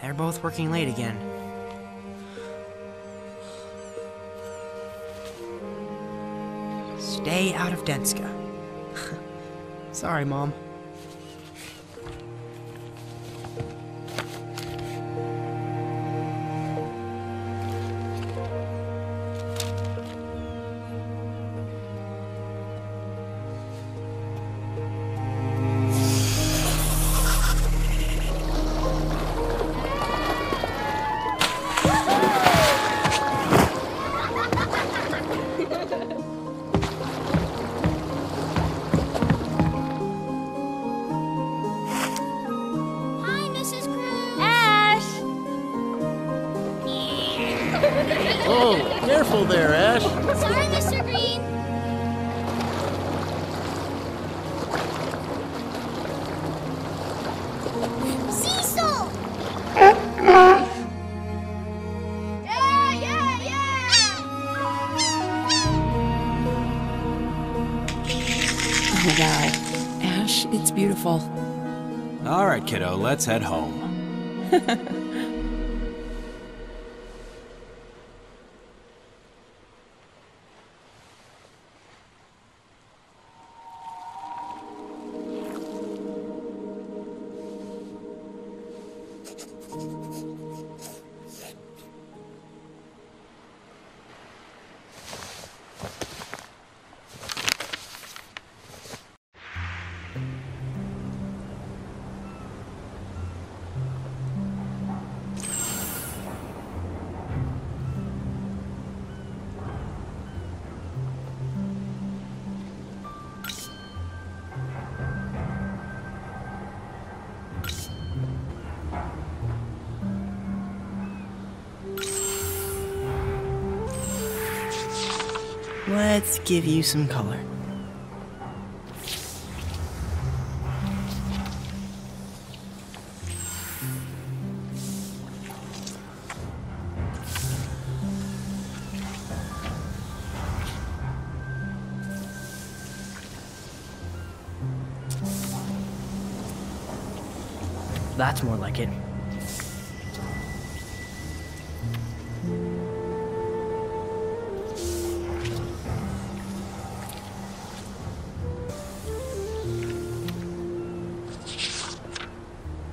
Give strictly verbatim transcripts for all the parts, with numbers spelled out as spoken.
They're both working late again. Stay out of Denska. Sorry, Mom. All right, kiddo, let's head home. Let's give you some color. That's more like it.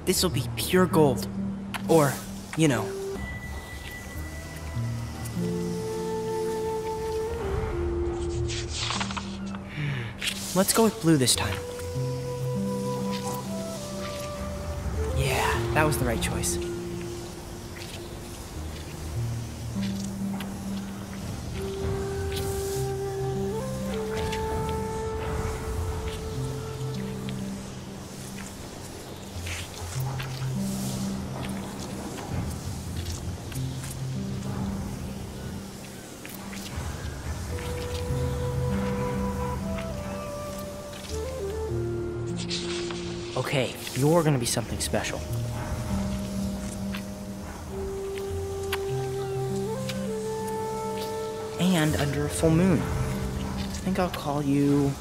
This'll be pure gold. Or, you know. Let's go with blue this time. Yeah, that was the right choice. Okay, you're gonna be something special. And under a full moon. I think I'll call you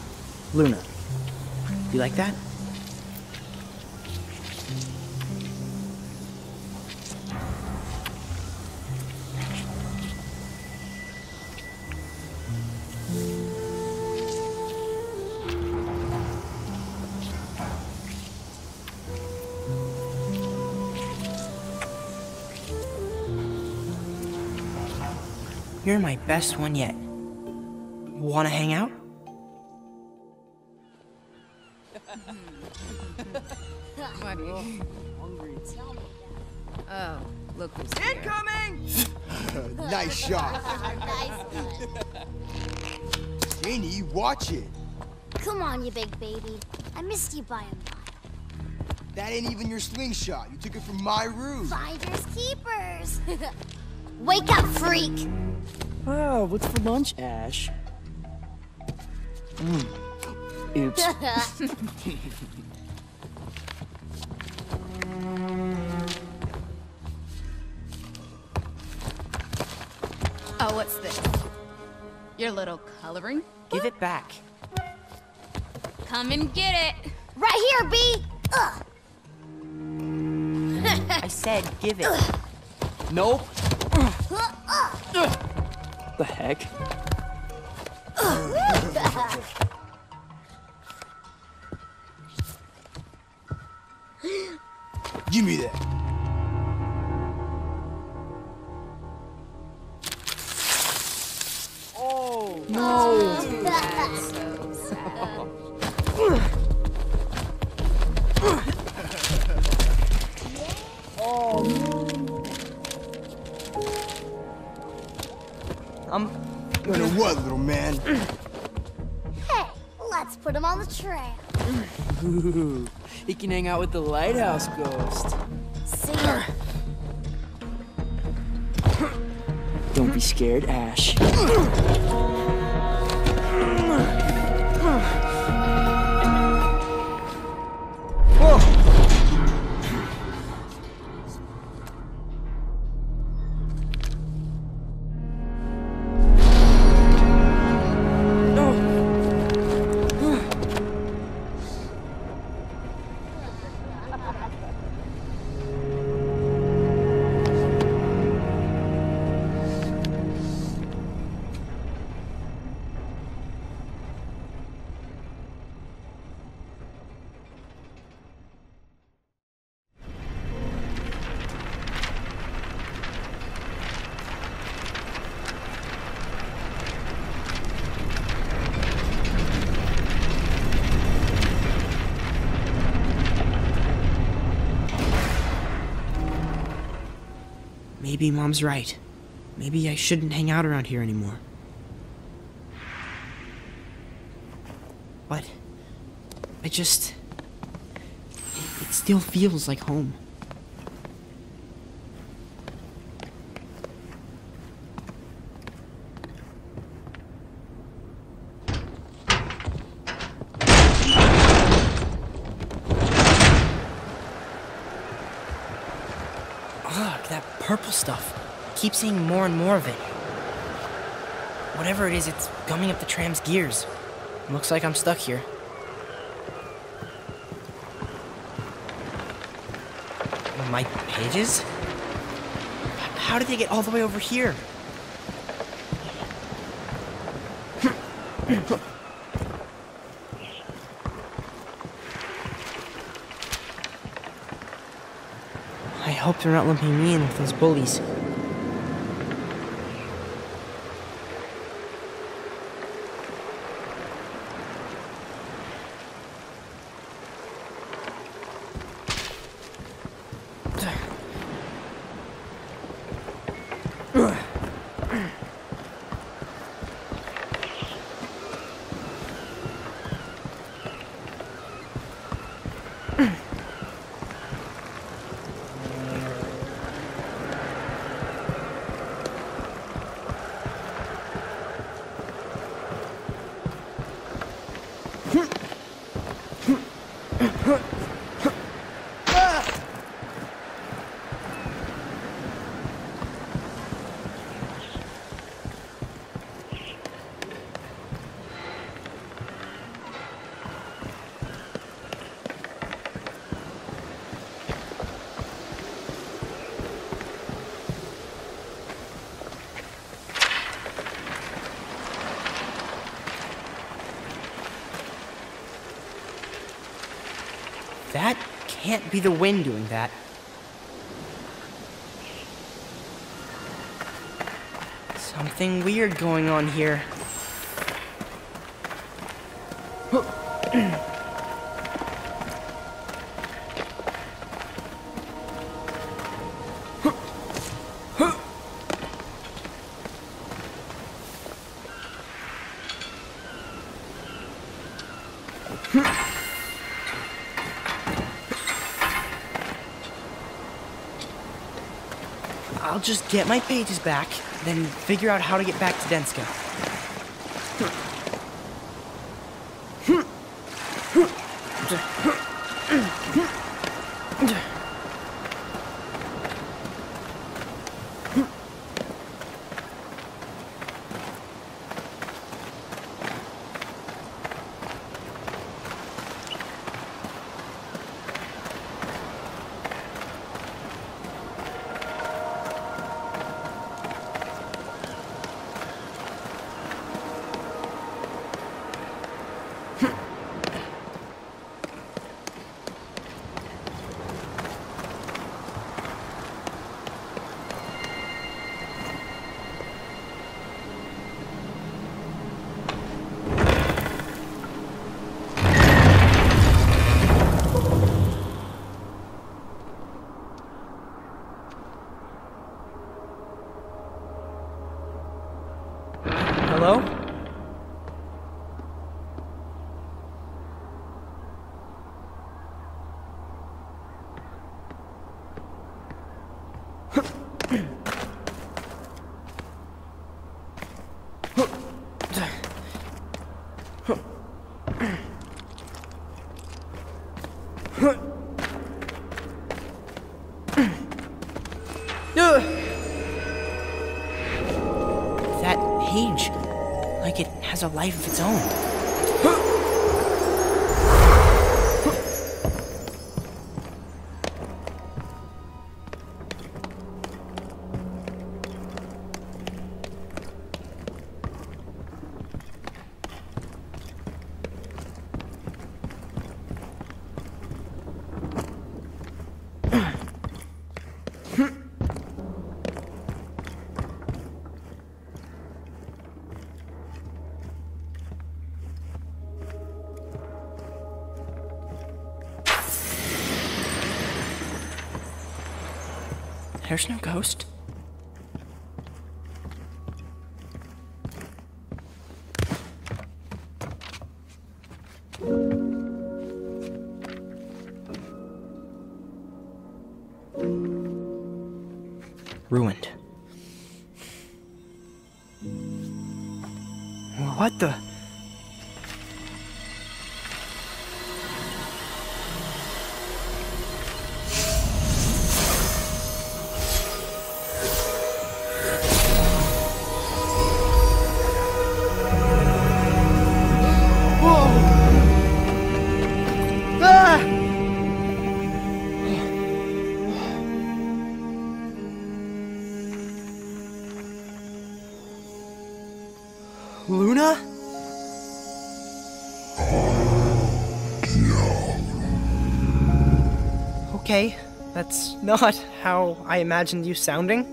Luna. You like that? You're my best one yet. You wanna hang out? Funny. Hungry. Tell me that. Oh, look who's here. Incoming! Nice shot. Nice one. Janie, watch it. Come on, you big baby. I missed you by and by. That ain't even your slingshot. You took it from my room. Finders keepers. Wake up, freak. Wow, what's for lunch, Ash? Mm. Oops. Oh, what's this? Your little coloring? Give it back. Come and get it. Right here, B. Ugh. I said give it. Ugh. Nope. Ugh. Ugh. The heck? Give me that. Oh no. Dude, that's so sad. I'm gonna what, little man? Hey, let's put him on the trail. Ooh, he can hang out with the lighthouse ghost. See ya. Don't be scared, Ash. Maybe Mom's right. Maybe I shouldn't hang out around here anymore. But I just... It still feels like home. Purple stuff. I keep seeing more and more of it. Whatever it is, it's gumming up the tram's gears. Looks like I'm stuck here. My pages? How did they get all the way over here? I hope they're not lumping me in with those bullies. That can't be the wind doing that. Something weird going on here. I'll just get my pages back, then figure out how to get back to Denska. A life of its own. There's no ghost. Ruined. What the? Luna? Okay, that's not how I imagined you sounding.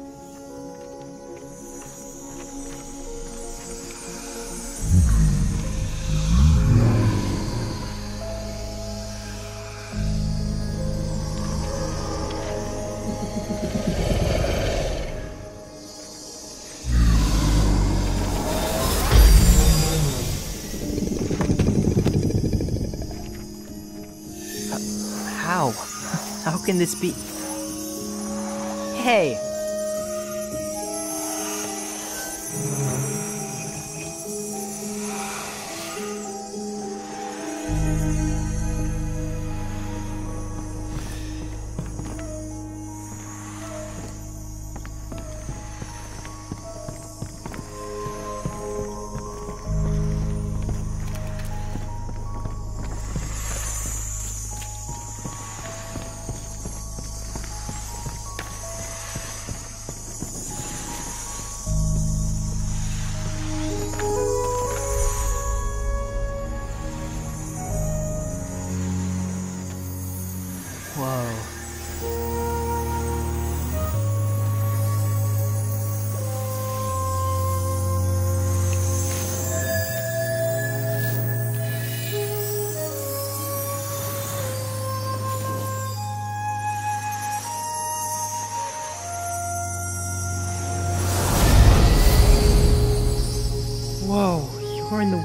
Can this be? Hey!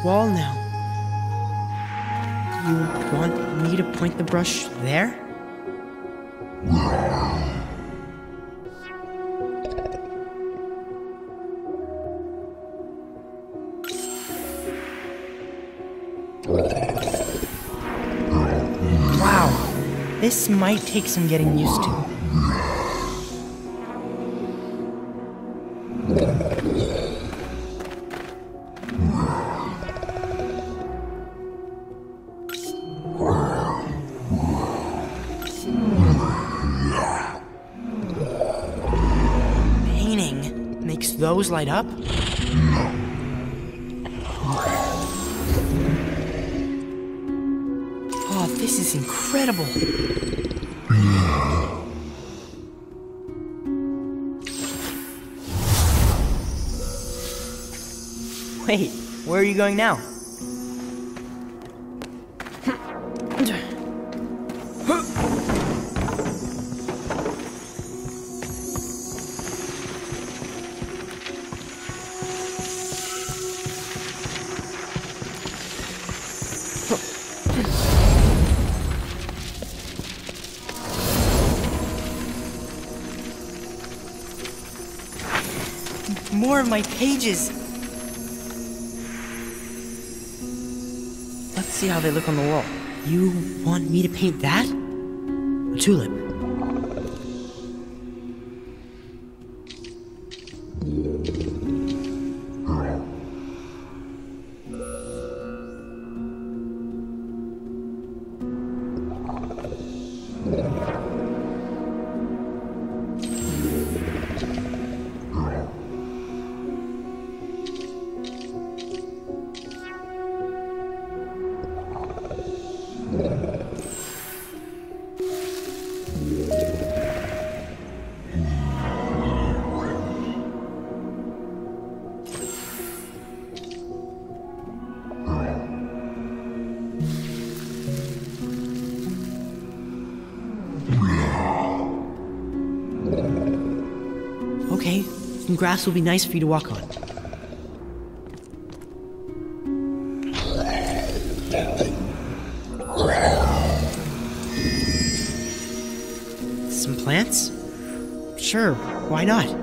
wall now. Do you want me to point the brush there? Wow, this might take some getting used to. Those light up? Oh, this is incredible. Wait, where are you going now? More of my pages. Let's see how they look on the wall. You want me to paint that? A tulip. Okay, some grass will be nice for you to walk on. Some plants? Sure, why not?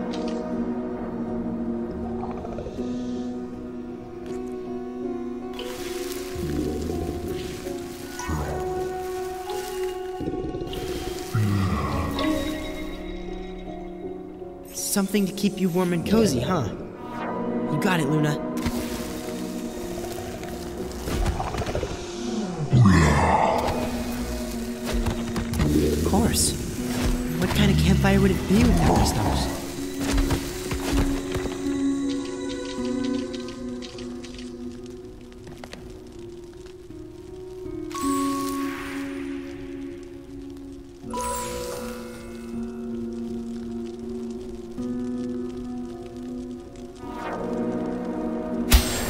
Something to keep you warm and cozy, huh? You got it, Luna. Of course. What kind of campfire would it be without my stars?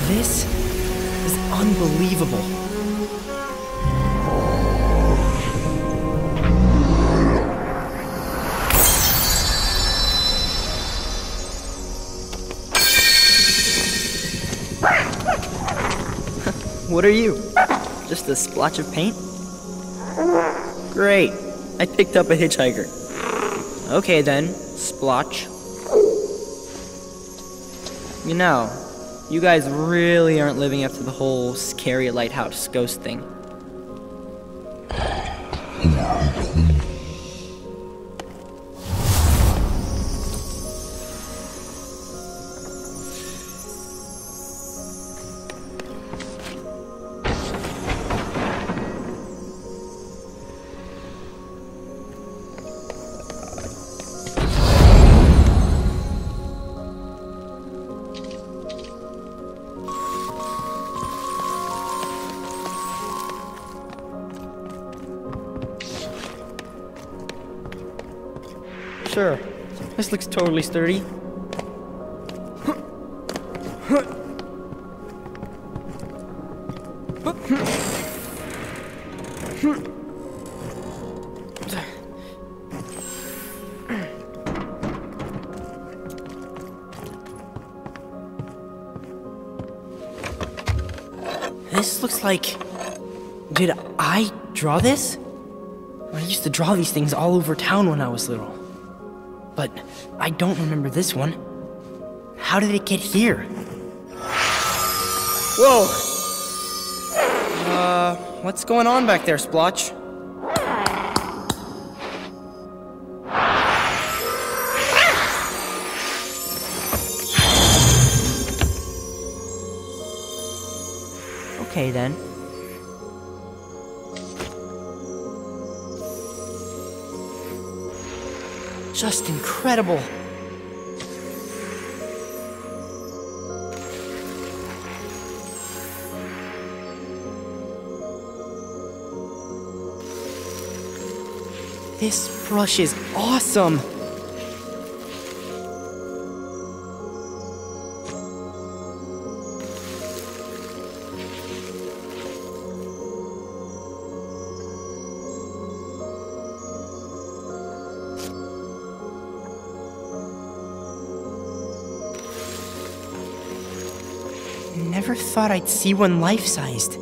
This is unbelievable. What are you? Just a splotch of paint? Great. I picked up a hitchhiker. Okay then, Splotch. You know, you guys really aren't living up to the whole scary lighthouse ghost thing. Sure. This looks totally sturdy. this looks like... Did I draw this? I used to draw these things all over town when I was little. But I don't remember this one. How did it get here? Whoa! Uh, what's going on back there, Splotch? Okay then. Just incredible. This brush is awesome. Never thought I'd see one life-sized.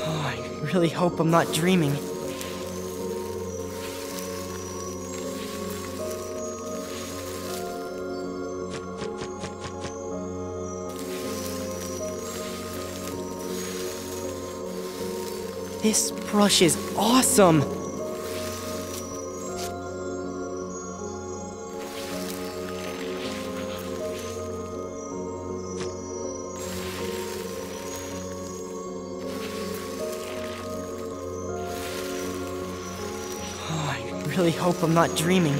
Oh, I really hope I'm not dreaming. This brush is awesome! Oh, I really hope I'm not dreaming.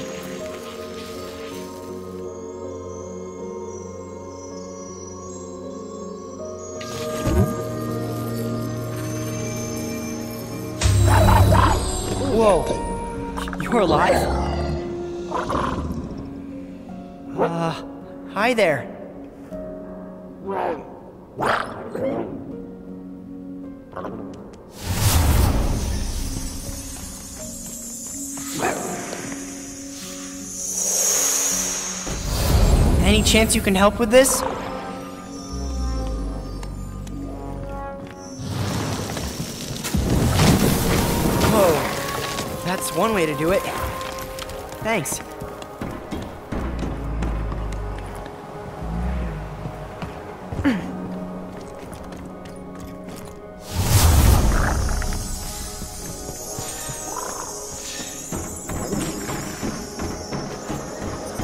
Whoa, you're alive? Uh, hi there. Any chance you can help with this? Whoa. That's one way to do it. Thanks.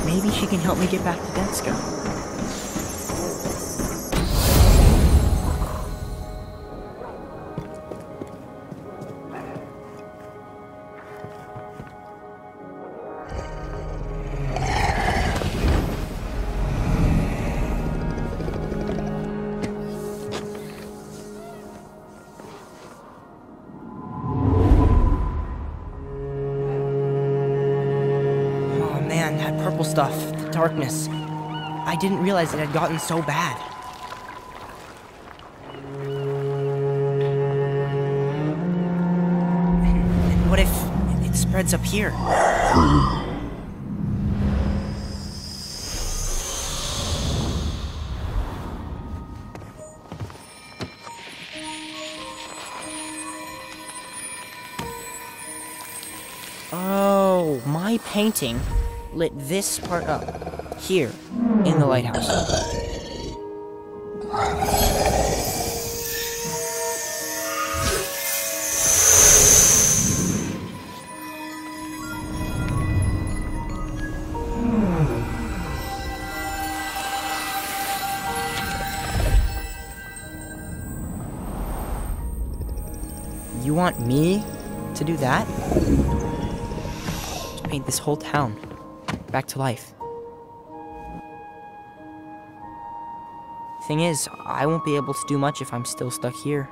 Maybe she can help me get back to Denska. That purple stuff, the darkness. I didn't realize it had gotten so bad. And, and what if it spreads up here? Oh, my painting lit this part up, here, in the lighthouse. You want me to do that? To paint this whole town back to life. Thing is, I won't be able to do much if I'm still stuck here.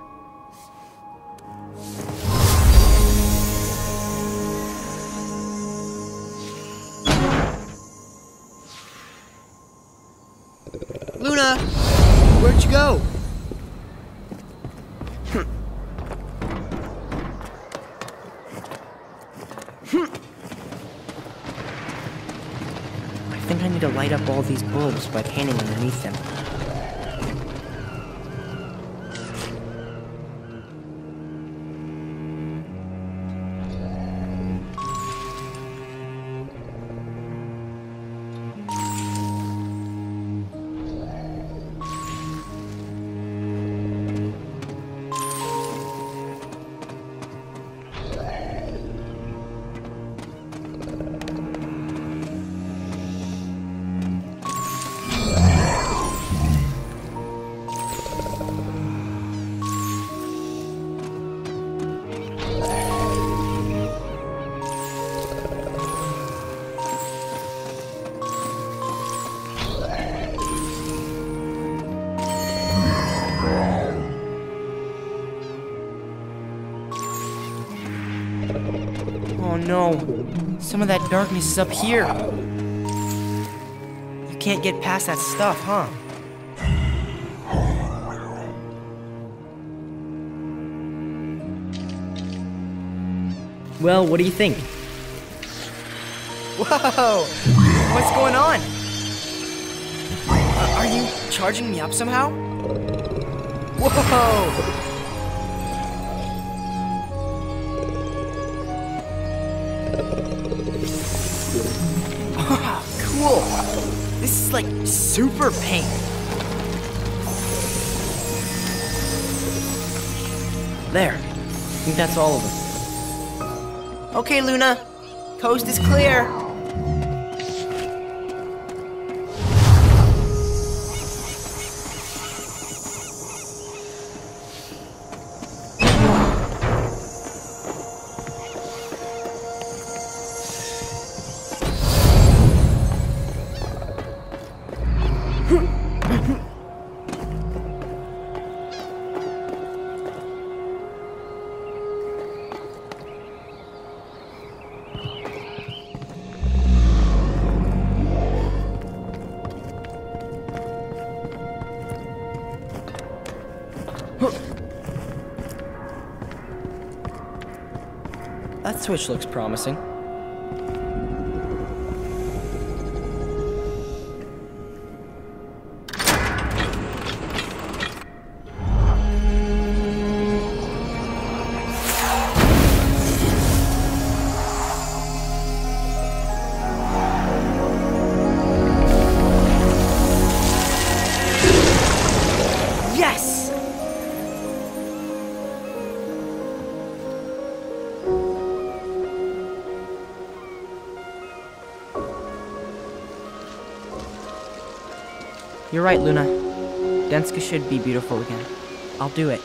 Luna! Where'd you go? I think I need to light up all these bulbs by painting underneath them. No, some of that darkness is up here. You can't get past that stuff, huh? Well, what do you think? Whoa! What's going on? Uh, are you charging me up somehow? Whoa! Cool! This is like super paint! There. I think that's all of them. Okay, Luna. Coast is clear. That switch looks promising. You're right, Luna. Denska should be beautiful again. I'll do it.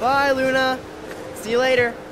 Bye, Luna. See you later.